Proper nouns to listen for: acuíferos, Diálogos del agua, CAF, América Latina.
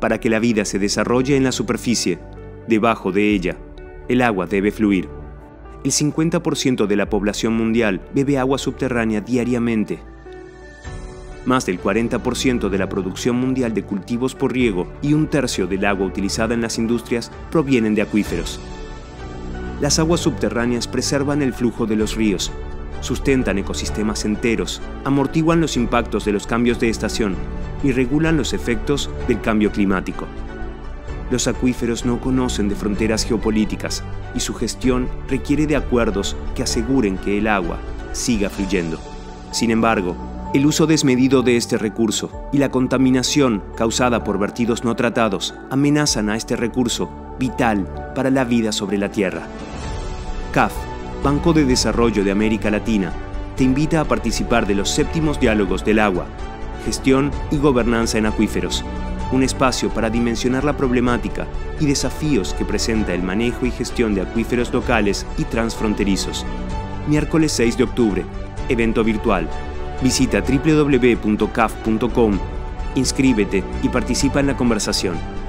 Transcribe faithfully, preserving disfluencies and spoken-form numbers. para que la vida se desarrolle en la superficie, debajo de ella. El agua debe fluir. El cincuenta por ciento de la población mundial bebe agua subterránea diariamente. Más del cuarenta por ciento de la producción mundial de cultivos por riego y un tercio del agua utilizada en las industrias provienen de acuíferos. Las aguas subterráneas preservan el flujo de los ríos, sustentan ecosistemas enteros, amortiguan los impactos de los cambios de estación y regulan los efectos del cambio climático. Los acuíferos no conocen de fronteras geopolíticas y su gestión requiere de acuerdos que aseguren que el agua siga fluyendo. Sin embargo, el uso desmedido de este recurso y la contaminación causada por vertidos no tratados amenazan a este recurso vital para la vida sobre la Tierra. C A F, Banco de Desarrollo de América Latina, te invita a participar de los séptimos Diálogos del Agua, Gestión y Gobernanza en Acuíferos, un espacio para dimensionar la problemática y desafíos que presenta el manejo y gestión de acuíferos locales y transfronterizos. Miércoles seis de octubre, evento virtual. Visita doble u doble u doble u punto caf punto com, inscríbete y participa en la conversación.